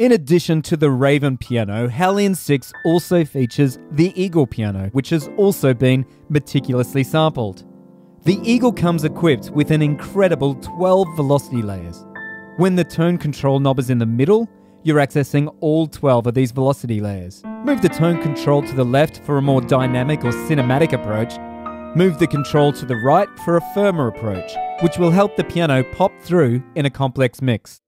In addition to the Raven piano, HALion 6 also features the Eagle piano, which has also been meticulously sampled. The Eagle comes equipped with an incredible 12 velocity layers. When the tone control knob is in the middle, you're accessing all 12 of these velocity layers. Move the tone control to the left for a more dynamic or cinematic approach. Move the control to the right for a firmer approach, which will help the piano pop through in a complex mix.